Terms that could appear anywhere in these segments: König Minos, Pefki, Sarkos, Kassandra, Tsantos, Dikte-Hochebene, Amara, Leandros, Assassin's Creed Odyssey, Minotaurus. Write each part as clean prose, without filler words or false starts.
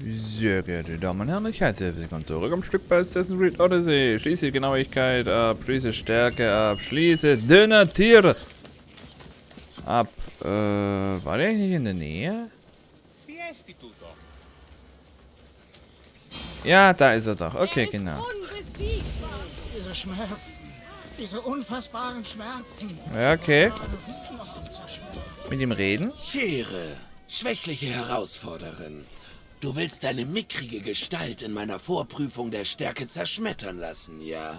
Sehr geehrte Damen und Herren, ich heiße willkommen zurück am Stück bei Assassin's Creed Odyssey. Schließe die Genauigkeit ab, schließe Stärke ab, schließe dünne Tiere ab. War der nicht in der Nähe? Ja, da ist er doch. Okay, genau. Diese Schmerzen, diese unfassbaren Schmerzen. Ja, okay. Mit ihm reden? Schere, schwächliche Herausforderin. Du willst deine mickrige Gestalt in meiner Vorprüfung der Stärke zerschmettern lassen, ja?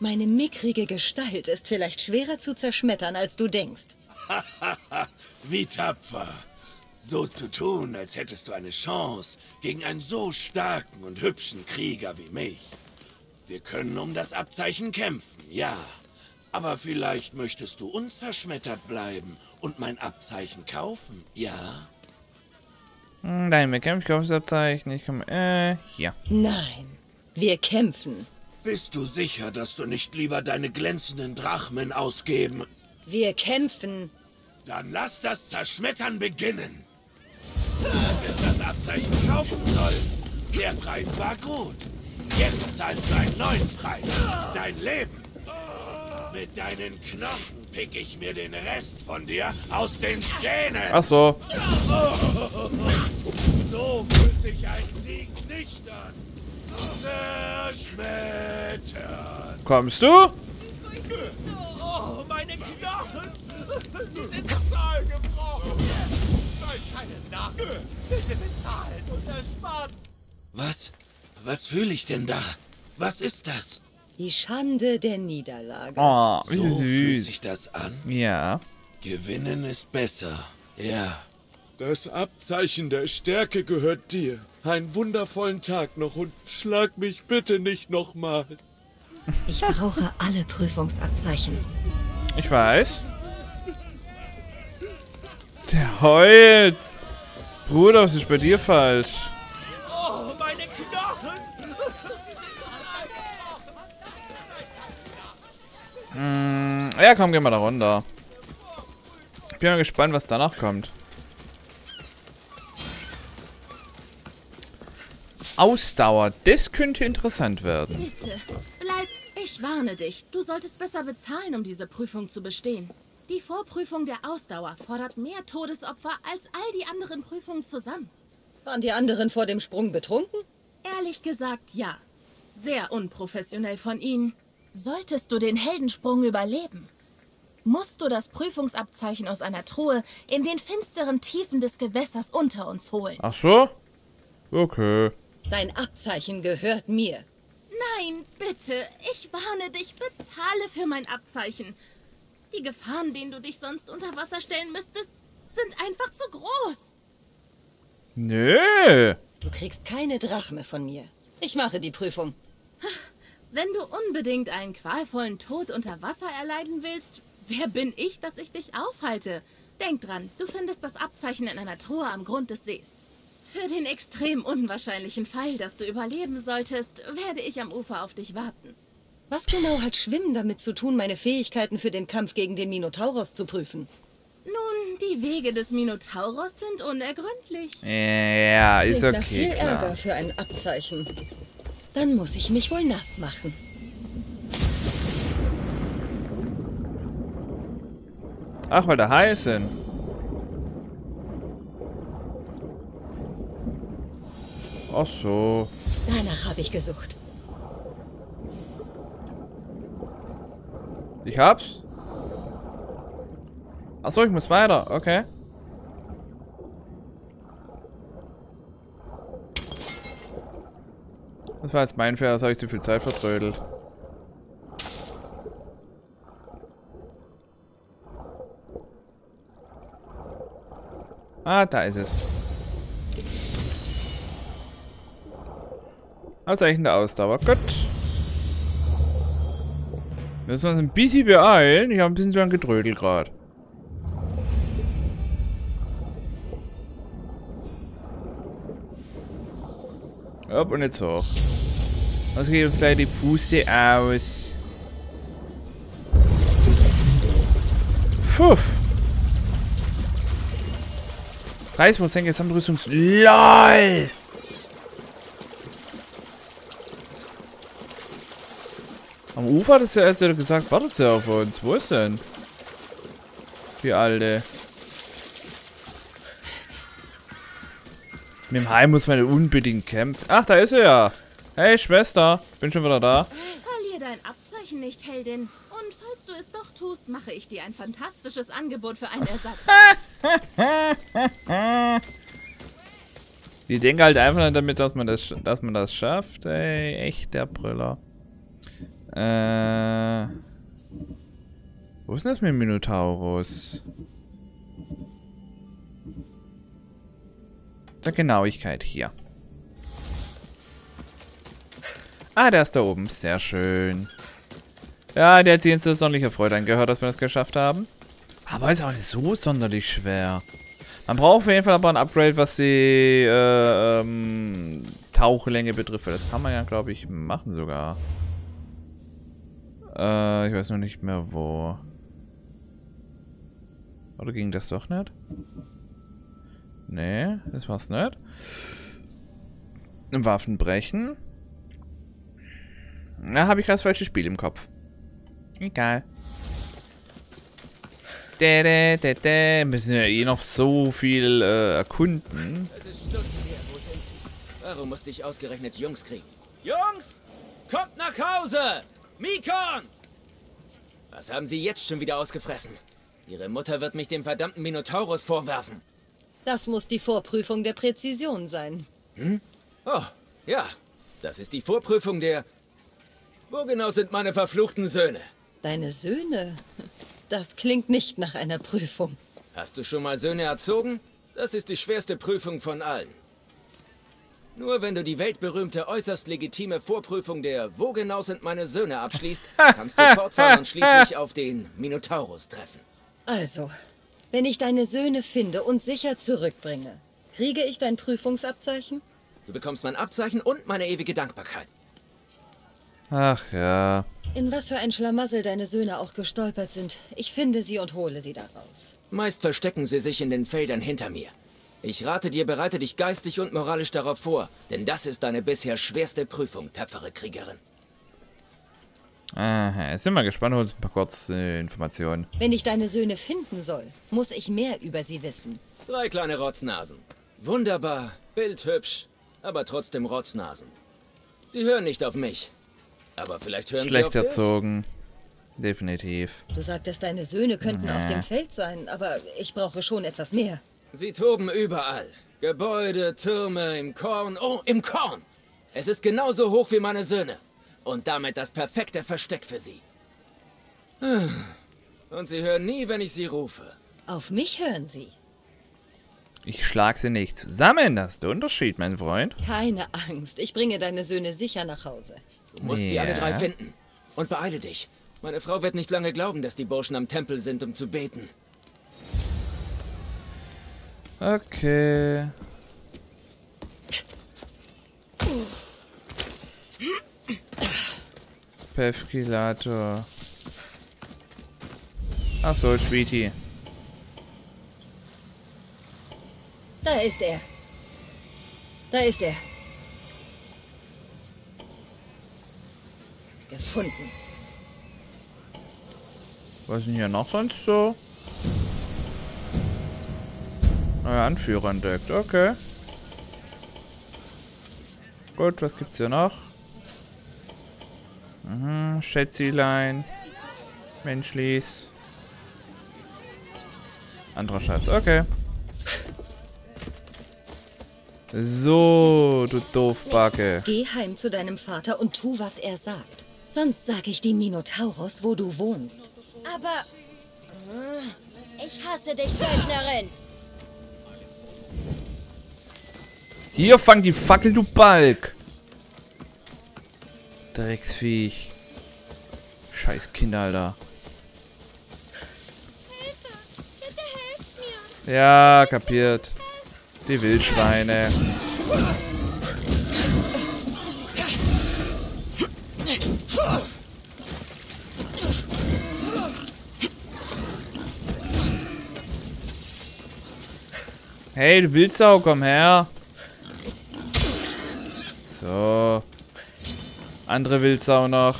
Meine mickrige Gestalt ist vielleicht schwerer zu zerschmettern, als du denkst. Hahaha, wie tapfer. So zu tun, als hättest du eine Chance gegen einen so starken und hübschen Krieger wie mich. Wir können um das Abzeichen kämpfen, ja. Aber vielleicht möchtest du unzerschmettert bleiben und mein Abzeichen kaufen, ja? Nein, wir kämpfen, ich kaufe das Abzeichen, ich komme, ja. Nein, wir kämpfen. Bist du sicher, dass du nicht lieber deine glänzenden Drachmen ausgeben? Wir kämpfen. Dann lass das Zerschmettern beginnen. Bis das Abzeichen kaufen soll. Der Preis war gut. Jetzt zahlst du einen neuen Preis. Dein Leben. Mit deinen Knochen pick ich mir den Rest von dir aus den Zähnen. Ach so. So fühlt sich ein Sieg nicht an. Zerschmettern. Kommst du? Oh, meine Knochen. Sie sind total gebrochen. Nein, keine Nachricht. Bitte bezahlen und erspart. Was? Was fühle ich denn da? Was ist das? Die Schande der Niederlage. Oh, wie süß. So fühlt sich das an? Ja. Gewinnen ist besser. Ja. Das Abzeichen der Stärke gehört dir. Einen wundervollen Tag noch und schlag mich bitte nicht nochmal. Ich brauche alle Prüfungsabzeichen. Ich weiß. Der heult. Bruder, was ist bei dir falsch? Oh, meine Knochen! Ja, komm, geh mal da runter. Ich bin mal gespannt, was danach kommt. Ausdauer, das könnte interessant werden. Bitte, bleib. Ich warne dich. Du solltest besser bezahlen, um diese Prüfung zu bestehen. Die Vorprüfung der Ausdauer fordert mehr Todesopfer als all die anderen Prüfungen zusammen. Waren die anderen vor dem Sprung betrunken? Ehrlich gesagt, ja. Sehr unprofessionell von ihnen. Solltest du den Heldensprung überleben, musst du das Prüfungsabzeichen aus einer Truhe in den finsteren Tiefen des Gewässers unter uns holen. Ach so? Okay. Dein Abzeichen gehört mir. Nein, bitte. Ich warne dich, bezahle für mein Abzeichen. Die Gefahren, denen du dich sonst unter Wasser stellen müsstest, sind einfach zu groß. Nö. Du kriegst keine Drachme von mir. Ich mache die Prüfung. Wenn du unbedingt einen qualvollen Tod unter Wasser erleiden willst, wer bin ich, dass ich dich aufhalte? Denk dran, du findest das Abzeichen in einer Truhe am Grund des Sees. Für den extrem unwahrscheinlichen Fall, dass du überleben solltest, werde ich am Ufer auf dich warten. Was genau hat Schwimmen damit zu tun, meine Fähigkeiten für den Kampf gegen den Minotaurus zu prüfen? Nun, die Wege des Minotaurus sind unergründlich. Ja, ist okay, klar. Viel Ärger für ein Abzeichen. Dann muss ich mich wohl nass machen. Ach, weil da heiß sind. Ach so. Danach habe ich gesucht. Ich hab's. Ach so, ich muss weiter. Okay. Das war jetzt mein Fehler, das habe ich zu viel Zeit vertrödelt. Ah, da ist es. Abzeichen der Ausdauer. Gut. Müssen wir uns ein bisschen beeilen. Ich habe ein bisschen dran getrödelt gerade. Up und jetzt hoch. Also geht uns gleich die Puste aus. Puff. 30% Gesamtrüstungs... LOL! Am Ufer hat es ja jetzt gesagt, wartet ja auf uns. Wo ist denn? Die Alte. Mit dem Hai muss man unbedingt kämpfen. Ach, da ist sie ja. Hey, Schwester. Bin schon wieder da. Verlier dein Abzeichen nicht, Heldin. Und falls du es doch tust, mache ich dir ein fantastisches Angebot für einen Ersatz. Die denken halt einfach nicht damit, dass man das schafft. Ey, echt der Brüller. Wo ist denn das mit dem Minotaurus? Der Genauigkeit hier. Ah, der ist da oben. Sehr schön. Ja, der hat sich jetzt so sonderlich erfreut angehört, dass wir das geschafft haben. Aber ist auch nicht so sonderlich schwer. Man braucht auf jeden Fall aber ein Upgrade, was die Tauchlänge betrifft. Das kann man ja, glaube ich, machen sogar. Ich weiß nur nicht mehr wo. Oder ging das doch nicht? Nee, das war's nicht. Waffen brechen. Na, habe ich gerade das falsche Spiel im Kopf. Egal. Wir müssen ja eh noch so viel erkunden. Es ist Stunden her, wo sind sie? Warum musste ich ausgerechnet Jungs kriegen? Jungs! Kommt nach Hause! Mikon! Was haben sie jetzt schon wieder ausgefressen? Ihre Mutter wird mich dem verdammten Minotaurus vorwerfen. Das muss die Vorprüfung der Präzision sein. Hm? Oh, ja. Das ist die Vorprüfung der... Wo genau sind meine verfluchten Söhne? Deine Söhne? Das klingt nicht nach einer Prüfung. Hast du schon mal Söhne erzogen? Das ist die schwerste Prüfung von allen. Nur wenn du die weltberühmte, äußerst legitime Vorprüfung der Wo genau sind meine Söhne abschließt, kannst du fortfahren und schließlich auf den Minotaurus treffen. Also, wenn ich deine Söhne finde und sicher zurückbringe, kriege ich dein Prüfungsabzeichen? Du bekommst mein Abzeichen und meine ewige Dankbarkeit. Ach ja. In was für ein Schlamassel deine Söhne auch gestolpert sind, ich finde sie und hole sie daraus. Meist verstecken sie sich in den Feldern hinter mir. Ich rate dir, bereite dich geistig und moralisch darauf vor, denn das ist deine bisher schwerste Prüfung, tapfere Kriegerin. Aha, jetzt sind wir gespannt, hol uns ein paar kurze Informationen. Wenn ich deine Söhne finden soll, muss ich mehr über sie wissen. Drei kleine Rotznasen. Wunderbar, bildhübsch, aber trotzdem Rotznasen. Sie hören nicht auf mich. Aber vielleicht hören schlecht sie auf erzogen. Dich. Definitiv. Du sagtest, deine Söhne könnten auf dem Feld sein, aber ich brauche schon etwas mehr. Sie toben überall. Gebäude, Türme, im Korn. Oh, im Korn! Es ist genauso hoch wie meine Söhne. Und damit das perfekte Versteck für sie. Und sie hören nie, wenn ich sie rufe. Auf mich hören sie. Ich schlag sie nicht zusammen. Das ist der Unterschied, mein Freund. Keine Angst. Ich bringe deine Söhne sicher nach Hause. Du musst sie alle drei finden. Und beeile dich. Meine Frau wird nicht lange glauben, dass die Burschen am Tempel sind, um zu beten. Okay. Pefkilator. Ach so, Sweetie. Da ist er. Da ist er. Gefunden. Was ist denn hier noch sonst so? Neuer Anführer entdeckt, okay. Gut, was gibt's hier noch? Mhm, Schätzilein. Menschlies. Anderer Schatz, okay. So, du Doofbacke. Geh heim zu deinem Vater und tu, was er sagt. Sonst sage ich dem Minotaurus, wo du wohnst. Aber... Ich hasse dich, Söldnerin. Hier, fang die Fackel, du Balk. Drecksviech. Scheiß Kinder, Alter. Hilfe! Bitte helft mir! Ja, kapiert. Die Wildschweine. Hey, du Wildsau, komm her. So. Andere Wildsau noch.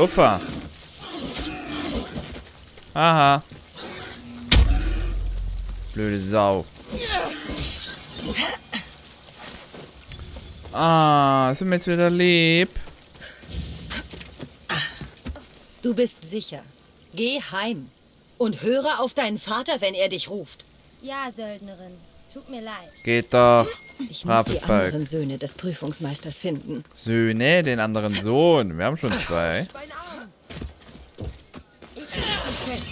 Ufa. Aha. Blöde Sau. Ah, sind wir jetzt wieder lieb? Du bist sicher. Geh heim. Und höre auf deinen Vater, wenn er dich ruft. Ja, Söldnerin. Tut mir leid. Geht doch. Ich muss die anderen Söhne des Prüfungsmeisters finden. Söhne? Den anderen Sohn? Wir haben schon zwei.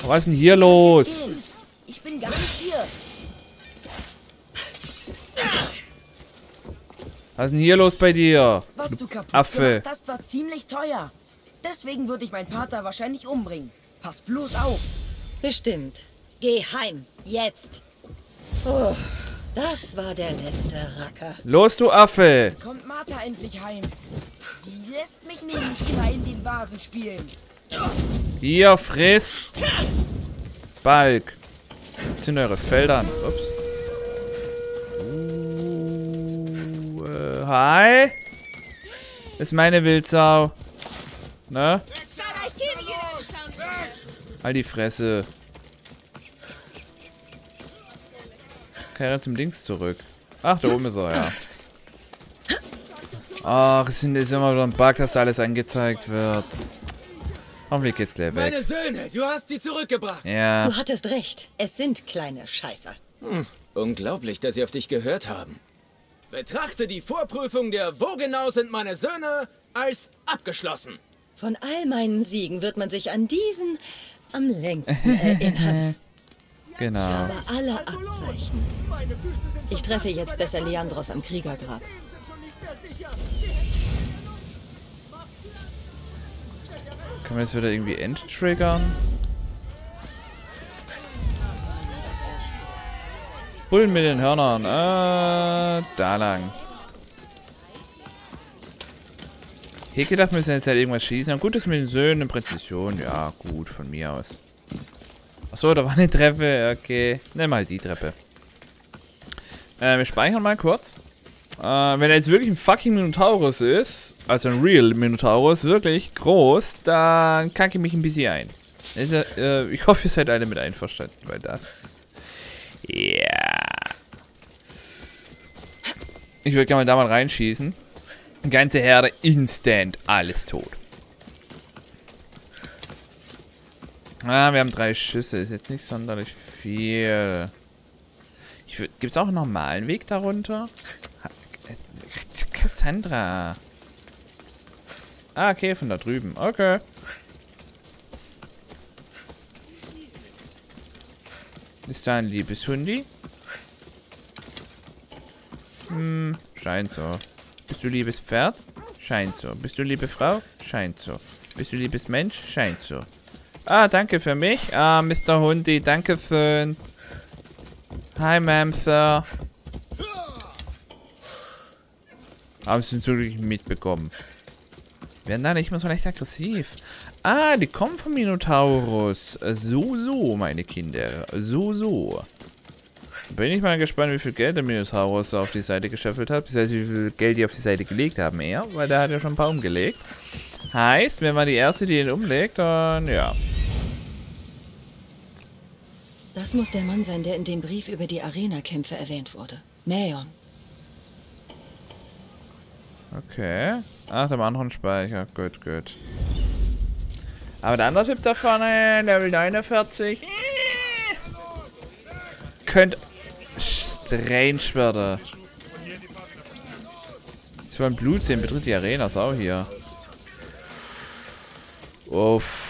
Was ist denn hier los? Ich bin gar nicht hier. Was ist denn hier los bei dir? Was du kaputt gemacht hast, war ziemlich teuer. Deswegen würde ich meinen Vater wahrscheinlich umbringen. Pass bloß auf. Bestimmt. Geh heim. Jetzt. Oh, das war der letzte Racker. Los, du Affe! Kommt Martha endlich heim. Sie lässt mich nämlich immer in den Vasen spielen. Hier, friss! Balk. Zünd eure Felder an. Ups. Hi! Ist meine Wildsau. Ne? All die Fresse. Kann er zum Links zurück? Ach, da oben ist er, ja. Ach, es ist immer wieder ein Bug, dass alles angezeigt wird. Hoffentlich geht's gleich weg. Meine Söhne, du hast sie zurückgebracht. Ja. Du hattest recht. Es sind kleine Scheißer. Hm. Unglaublich, dass sie auf dich gehört haben. Betrachte die Vorprüfung der Wo genau sind meine Söhne als abgeschlossen. Von all meinen Siegen wird man sich an diesen am längsten erinnern. Genau. Ich habe alle Abzeichen. Ich treffe jetzt besser Leandros am Kriegergrab. Können wir jetzt wieder irgendwie endtriggern? Bullen mit den Hörnern. Da lang. Ich hätte gedacht, wir müssen jetzt halt irgendwas schießen. Und gut ist mit den Söhnen in Präzision. Ja, gut, von mir aus. Achso, da war eine Treppe. Okay. Nimm mal die Treppe. Wir speichern mal kurz. Wenn er jetzt wirklich ein fucking Minotaurus ist, also ein real Minotaurus, wirklich groß, dann kacke ich mich ein bisschen ein. Ist ja, ich hoffe, ihr seid alle mit einverstanden, weil das... Ja. Ich würde gerne mal da mal reinschießen. Die ganze Herde instant, alles tot. Ah, wir haben 3 Schüsse. Ist jetzt nicht sonderlich viel. Gibt es auch einen normalen Weg darunter? Cassandra. Ah, okay, von da drüben. Okay. Ist da ein liebes Hundi? Hm, scheint so. Bist du liebes Pferd? Scheint so. Bist du liebe Frau? Scheint so. Bist du liebes Mensch? Scheint so. Ah, danke für mich. Ah, Mr. Hundi, danke schön. Hi, Ma'am, Sir. Haben sie zum Glück mitbekommen. Werden da nicht immer so leicht aggressiv. Ah, die kommen vom Minotaurus. So, so, meine Kinder. So, so. Bin ich mal gespannt, wie viel Geld der Minotaurus auf die Seite geschöffelt hat. Das heißt, wie viel Geld die auf die Seite gelegt haben, eher. Weil der hat ja schon ein paar umgelegt. Heißt, wenn man die erste, die ihn umlegt, dann ja. Das muss der Mann sein, der in dem Brief über die Arena-Kämpfe erwähnt wurde. Mayon. Okay. Ach, dem anderen Speicher. Gut, gut. Aber der andere Typ da vorne, Level 49. Könnt... Strange werden. Sie wollen Blut sehen, betritt die Arena, ist auch hier. Uff.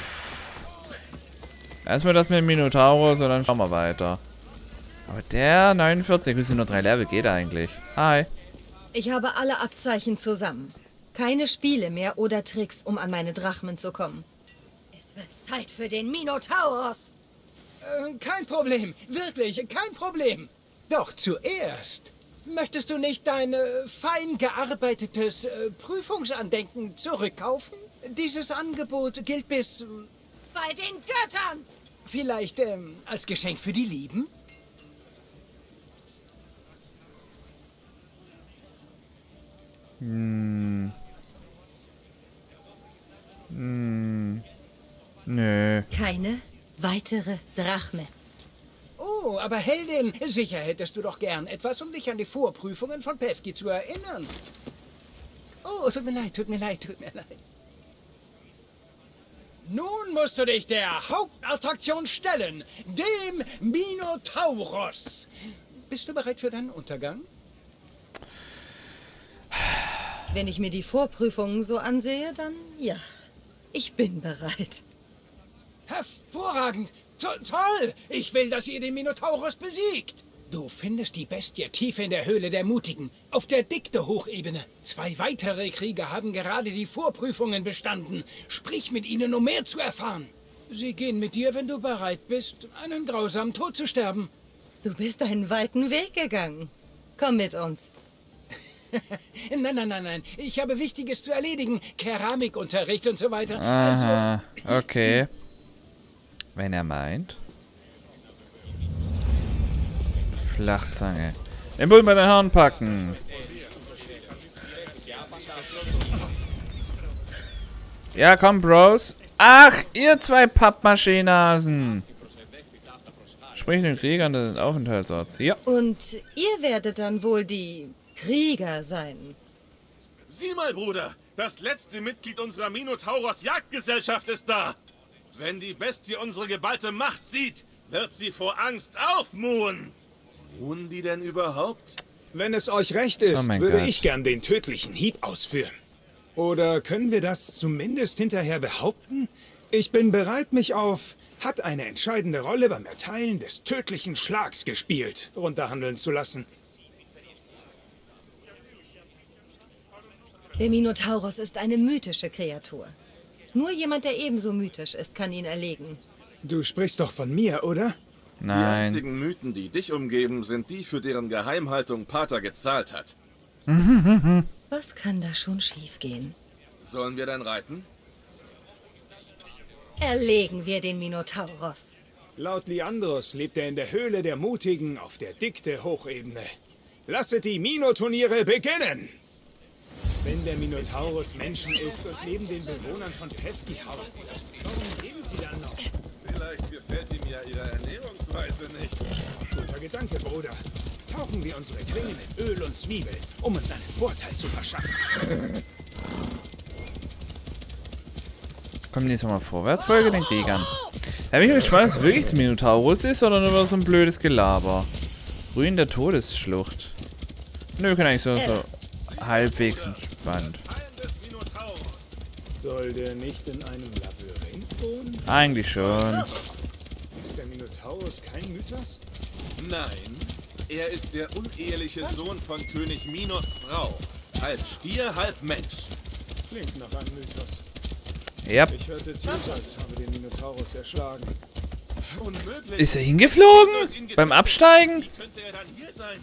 Erstmal das mit dem Minotaurus und dann schauen wir weiter. Aber der 49, wir sind nur 3 Level, geht eigentlich. Hi. Ich habe alle Abzeichen zusammen. Keine Spiele mehr oder Tricks, um an meine Drachmen zu kommen. Es wird Zeit für den Minotaurus. Kein Problem, wirklich, kein Problem. Doch zuerst, möchtest du nicht dein fein gearbeitetes Prüfungsandenken zurückkaufen? Dieses Angebot gilt bis... bei den Göttern! Vielleicht als Geschenk für die Lieben? Hm. Hm. keine weitere Drachme. Oh, aber Heldin, sicher hättest du doch gern etwas, um dich an die Vorprüfungen von Pefki zu erinnern. Oh, tut mir leid, tut mir leid, tut mir leid. Nun musst du dich der Hauptattraktion stellen, dem Minotaurus. Bist du bereit für deinen Untergang? Wenn ich mir die Vorprüfungen so ansehe, dann ja. Ich bin bereit. Hervorragend! Toll! Ich will, dass ihr den Minotaurus besiegt! Du findest die Bestie tief in der Höhle der Mutigen, auf der Dikte-Hochebene. 2 weitere Krieger haben gerade die Vorprüfungen bestanden. Sprich mit ihnen, um mehr zu erfahren. Sie gehen mit dir, wenn du bereit bist, einen grausamen Tod zu sterben. Du bist einen weiten Weg gegangen. Komm mit uns. Nein, nein, nein, nein. Ich habe Wichtiges zu erledigen. Keramikunterricht und so weiter. Aha, also, okay. Wenn er meint. Flachzange. Den Bullen bei den Haaren packen. Ja, komm, Bros. Ach, ihr 2 Pappmascheenasen. Sprich den Kriegern des Aufenthaltsorts. Ja. Und ihr werdet dann wohl die Krieger sein. Sieh mal, Bruder. Das letzte Mitglied unserer Minotauros Jagdgesellschaft ist da. Wenn die Bestie unsere geballte Macht sieht, wird sie vor Angst aufmuhen. Ruhen die denn überhaupt? Wenn es euch recht ist, würde ich gern den tödlichen Hieb ausführen. Oder können wir das zumindest hinterher behaupten? Ich bin bereit, mich auf hat eine entscheidende Rolle beim Erteilen des tödlichen Schlags gespielt, runterhandeln zu lassen. Der Minotaurus ist eine mythische Kreatur. Nur jemand, der ebenso mythisch ist, kann ihn erlegen. Du sprichst doch von mir, oder? Nein. Die einzigen Mythen, die dich umgeben, sind die, für deren Geheimhaltung Pater gezahlt hat. Was kann da schon schiefgehen? Sollen wir dann reiten? Erlegen wir den Minotaurus. Laut Leandros lebt er in der Höhle der Mutigen auf der Dikte-Hochebene. Lasset die Minoturniere beginnen! Wenn der Minotaurus Menschen ist und neben den Bewohnern von Pefki haust, warum leben sie dann noch? Vielleicht gefällt ihm ja ihre Ernährungsweise nicht. Guter Gedanke, Bruder. Tauchen wir unsere Klingen in Öl und Zwiebeln, um uns einen Vorteil zu verschaffen. Kommen die jetzt mal vorwärts, folge den Kriegern. Da bin ich gespannt, ob es wirklich ein Minotaurus ist oder nur so ein blödes Gelaber. Ruin der Todesschlucht. Nö, kann eigentlich so. Halbwegs entspannt. Soll der nicht in einem Labyrinth wohnen? Eigentlich schon. Ist der Minotaurus kein Mythos? Nein, er ist der uneheliche Sohn von König Minos Frau. Halb Stier, halb Mensch. Klingt nach einem Mythos. Yep. Ich hörte, Tsantos habe den Minotaurus erschlagen. Unmöglich. Ist er hingeflogen? Beim Absteigen? Wie könnte er dann hier sein?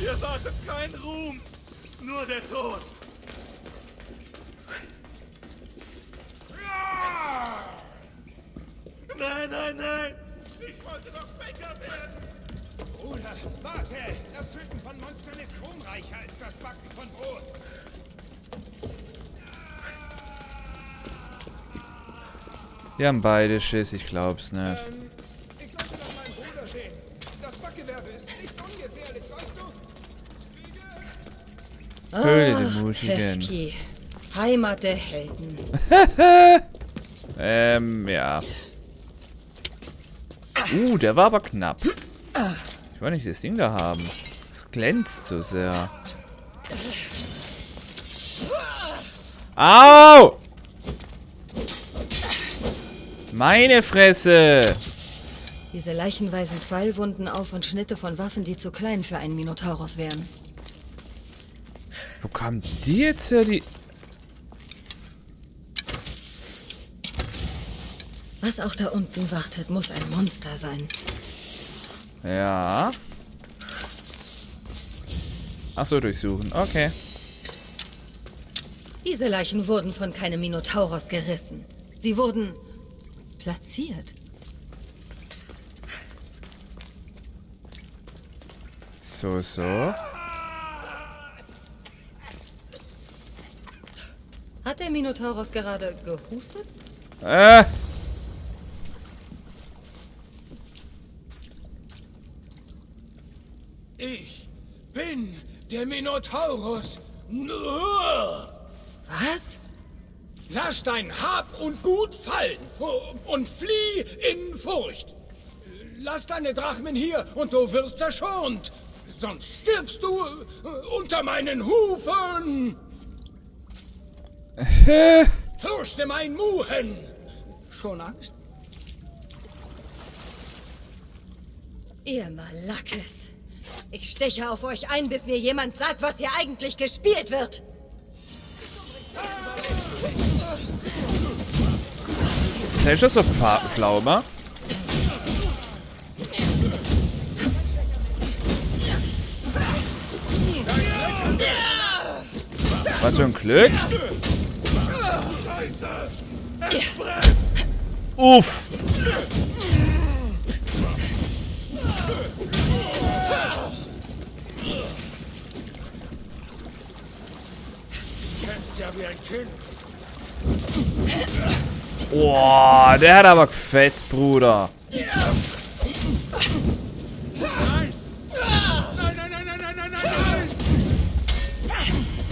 Ihr wartet kein Ruhm, nur der Tod. Nein, nein, nein! Ich wollte doch Bäcker werden! Bruder, warte! Das Töten von Monstern ist ruhmreicher als das Backen von Brot. Die haben beide Schiss, ich glaub's nicht. Ich sollte nach meinem Bruder sehen. Das Backgewerbe ist nicht ungefährlich, weißt du? Oh, Pefki. Heimat der Helden. Ja. Der war aber knapp. Ich wollte nicht das Ding da haben. Es glänzt so sehr. Au! Meine Fresse! Diese Leichen weisen Pfeilwunden auf und Schnitte von Waffen, die zu klein für einen Minotaurus wären. Wo kamen die jetzt her, die... Was auch da unten wartet, muss ein Monster sein. Ja. Ach so, durchsuchen. Okay. Diese Leichen wurden von keinem Minotaurus gerissen. Sie wurden platziert. So, so. Hat der Minotaurus gerade gehustet? Ich bin der Minotaurus. Was? Lass dein Hab und Gut fallen und flieh in Furcht. Lass deine Drachmen hier und du wirst verschont. Sonst stirbst du unter meinen Hufen. Fürchte mein Muhen. Schon Angst? Ihr Malackes. Ich steche auf euch ein, bis mir jemand sagt, was hier eigentlich gespielt wird. Selbst das so Pflaumer? Was für ein Glück? Uff! Wie ein Kind. Boah, der hat aber gefetzt, Bruder. Nein. Nein, nein, nein, nein, nein, nein.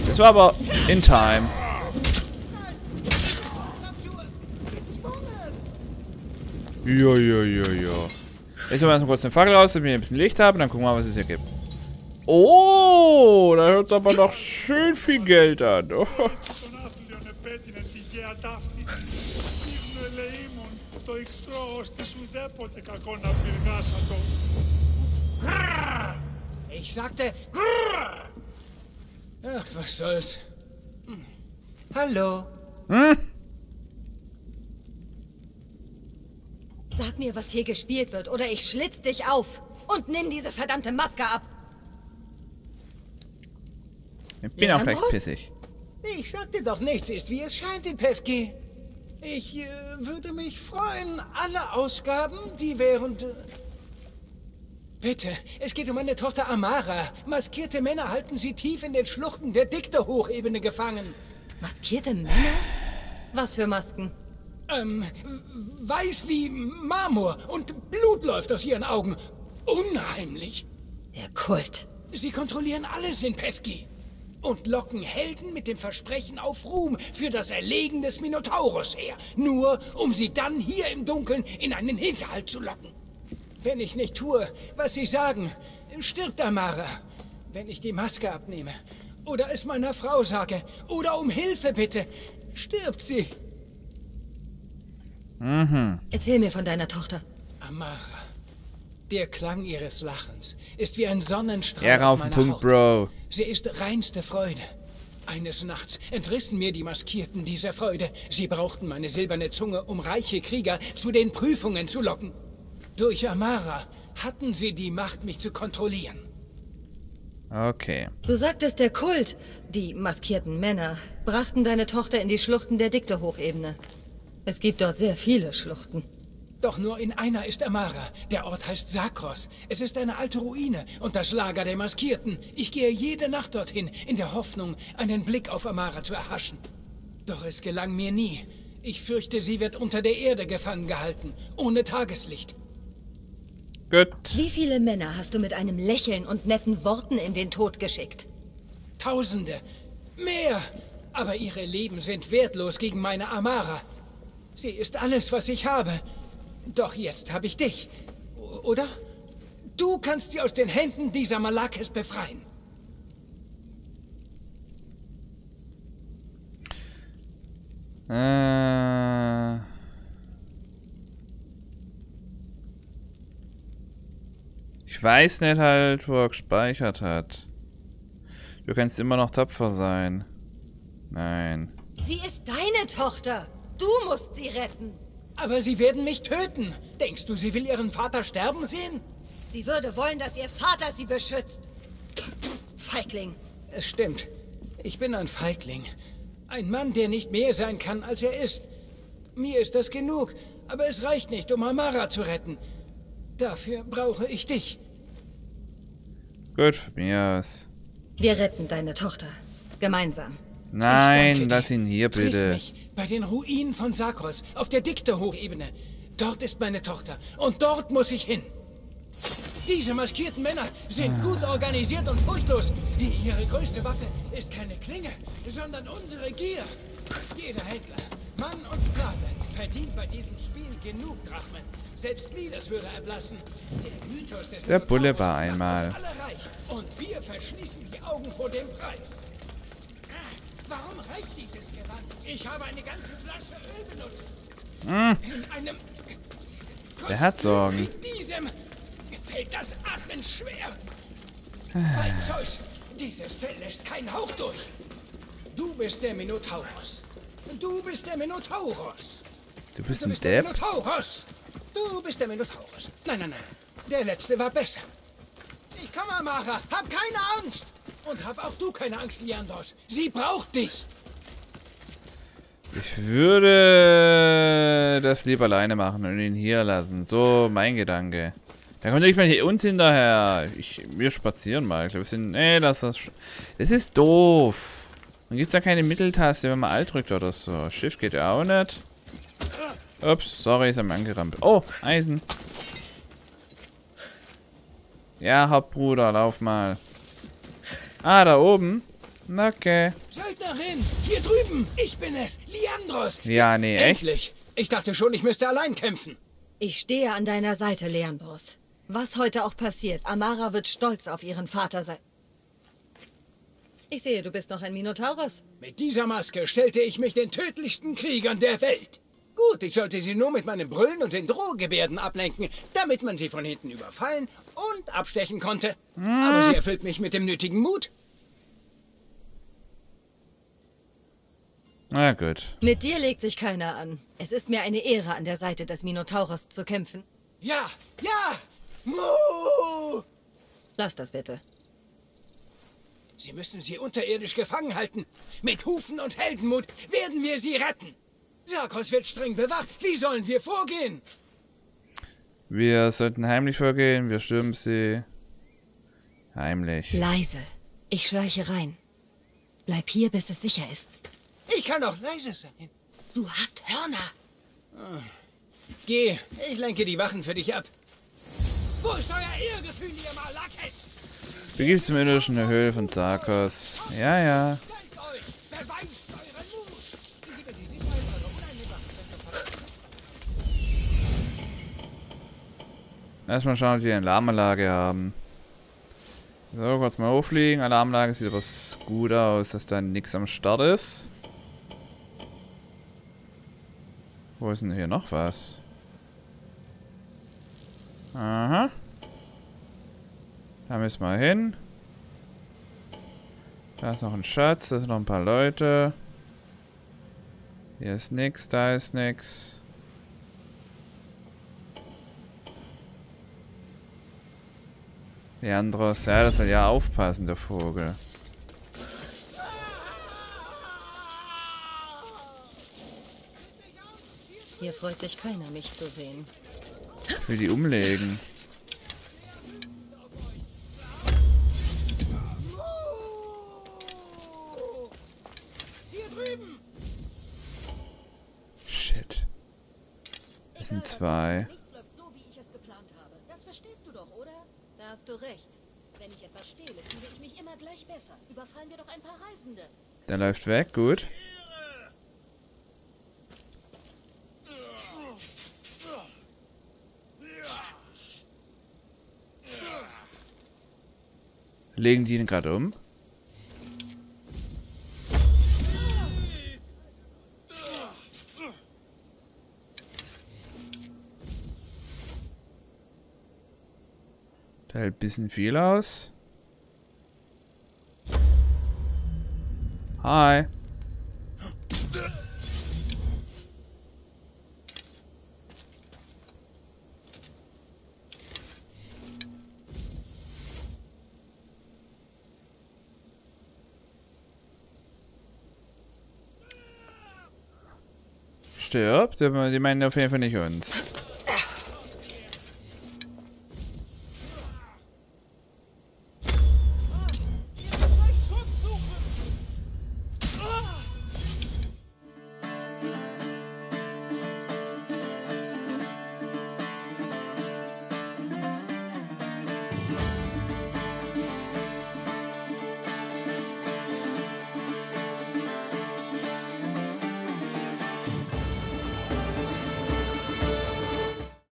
Das war aber in time. Jo. Jetzt holen wir erstmal kurz den Fackel raus, damit wir ein bisschen Licht haben, dann gucken wir mal, was es hier gibt. Oh, da hört es aber noch schön viel Geld an. Oh. Ich sagte... Ach, was soll's. Hallo. Hm? Sag mir, was hier gespielt wird, oder ich schlitz dich auf. Und nimm diese verdammte Maske ab. Ich bin auch recht pissig. Ich sagte doch, nichts ist, wie es scheint in Pefki. Ich würde mich freuen, alle Ausgaben, die während... Bitte, es geht um meine Tochter Amara. Maskierte Männer halten sie tief in den Schluchten der Dikte-Hochebene gefangen. Maskierte Männer? Was für Masken? Weiß wie Marmor und Blut läuft aus ihren Augen. Unheimlich. Der Kult. Sie kontrollieren alles in Pefki. Und locken Helden mit dem Versprechen auf Ruhm für das Erlegen des Minotaurus her. Nur, um sie dann hier im Dunkeln in einen Hinterhalt zu locken. Wenn ich nicht tue, was sie sagen, stirbt Amara. Wenn ich die Maske abnehme oder es meiner Frau sage oder um Hilfe bitte, stirbt sie. Mhm. Erzähl mir von deiner Tochter. Amara. Der Klang ihres Lachens ist wie ein Sonnenstrahl auf meiner Haut. Bro. Sie ist reinste Freude. Eines Nachts entrissen mir die Maskierten diese Freude. Sie brauchten meine silberne Zunge, um reiche Krieger zu den Prüfungen zu locken. Durch Amara hatten sie die Macht, mich zu kontrollieren. Okay. Du sagtest, der Kult, die maskierten Männer, brachten deine Tochter in die Schluchten der Dikte-Hochebene. Es gibt dort sehr viele Schluchten. Doch nur in einer ist Amara. Der Ort heißt Sarkos. Es ist eine alte Ruine und das Lager der Maskierten. Ich gehe jede Nacht dorthin, in der Hoffnung, einen Blick auf Amara zu erhaschen. Doch es gelang mir nie. Ich fürchte, sie wird unter der Erde gefangen gehalten, ohne Tageslicht. Gut. Wie viele Männer hast du mit einem Lächeln und netten Worten in den Tod geschickt? Tausende. Mehr. Aber ihre Leben sind wertlos gegen meine Amara. Sie ist alles, was ich habe. Doch jetzt habe ich dich, oder? Du kannst sie aus den Händen dieser Malakes befreien. Ich weiß nicht halt, wo er gespeichert hat. Du kannst immer noch tapfer sein. Nein. Sie ist deine Tochter. Du musst sie retten. Aber sie werden mich töten. Denkst du, sie will ihren Vater sterben sehen? Sie würde wollen, dass ihr Vater sie beschützt. Feigling. Es stimmt. Ich bin ein Feigling. Ein Mann, der nicht mehr sein kann, als er ist. Mir ist das genug, aber es reicht nicht, um Amara zu retten. Dafür brauche ich dich. Gut, von mir aus. Wir retten deine Tochter. Gemeinsam. Nein, lass ihn hier, bitte. Triff mich bei den Ruinen von Sarkos, auf der Dikte-Hochebene. Dort ist meine Tochter und dort muss ich hin. Diese maskierten Männer sind gut organisiert und furchtlos. Ihre größte Waffe ist keine Klinge, sondern unsere Gier. Jeder Händler, Mann und Sklave, verdient bei diesem Spiel genug Drachmen. Selbst Minos würde erblassen. Der Mythos des der Bulle war einmal. Und wir verschließen die Augen vor dem Preis. Warum reibt dieses Gewand? Ich habe eine ganze Flasche Öl benutzt. In einem der hat Sorgen. In diesem fällt das Atmen schwer. Mein Zeus, dieses Fell lässt keinen Hauch durch. Du bist der Minotaurus. Du bist der Minotaurus. Du bist ein Depp. Minotaurus. Du bist der Minotaurus. Nein, nein, nein. Der letzte war besser. Ich komme, Amara. Hab keine Angst. Und hab auch du keine Angst, Leandros. Sie braucht dich. Ich würde das lieber alleine machen und ihn hier lassen. So mein Gedanke. Da kommt nicht mal uns hinterher. Wir spazieren mal. Ich glaube, wir sind. Nee, lass das. Das ist doof. Dann gibt es ja keine Mitteltaste, wenn man Alt drückt oder so. Schiff geht ja auch nicht. Ups, sorry, ist am angerammt. Oh, Eisen. Ja, Hauptbruder, lauf mal. Ah, da oben? Okay. Söldnerin, hier drüben. Ich bin es, Leandros. Ja, nee, echt? Endlich. Ich dachte schon, ich müsste allein kämpfen. Ich stehe an deiner Seite, Leandros. Was heute auch passiert, Amara wird stolz auf ihren Vater sein. Ich sehe, du bist noch ein Minotaurus. Mit dieser Maske stellte ich mich den tödlichsten Kriegern der Welt. Gut, ich sollte sie nur mit meinem Brüllen und den Drohgebärden ablenken, damit man sie von hinten überfallen und abstechen konnte. Aber sie erfüllt mich mit dem nötigen Mut. Na gut. Mit dir legt sich keiner an. Es ist mir eine Ehre, an der Seite des Minotaurus zu kämpfen. Ja, ja! Mu! Lass das bitte. Sie müssen sie unterirdisch gefangen halten. Mit Hufen und Heldenmut werden wir sie retten. Sarkos wird streng bewacht. Wie sollen wir vorgehen? Wir sollten heimlich vorgehen. Wir stürmen sie. Heimlich. Leise. Ich schleiche rein. Bleib hier, bis es sicher ist. Ich kann auch leise sein. Du hast Hörner. Oh. Geh. Ich lenke die Wachen für dich ab. Wo ist euer Irrgefühl, ihr Malakes? Begib zum indischen Höhle von Sarkos. Ja, ja. Erstmal schauen, ob wir eine Alarmanlage haben. So, kurz mal hochfliegen. Alarmanlage sieht aber gut aus, dass da nichts am Start ist. Wo ist denn hier noch was? Aha. Da müssen wir hin. Da ist noch ein Schatz, da sind noch ein paar Leute. Hier ist nix, da ist nix. Leandros, ja, das soll ja aufpassen, der Vogel. Hier freut sich keiner, mich zu sehen. Ich will die umlegen. Sind zwei. Nichts läuft so, wie ich es geplant habe. Das verstehst du doch, oder? Da hast du recht. Wenn ich etwas stehle, fühle ich mich immer gleich besser. Überfallen wir doch ein paar Reisende. Der läuft weg, gut. Legen die ihn gerade um? Hält ein bisschen viel aus. Hi. Stirbt, die meinen auf jeden Fall nicht uns.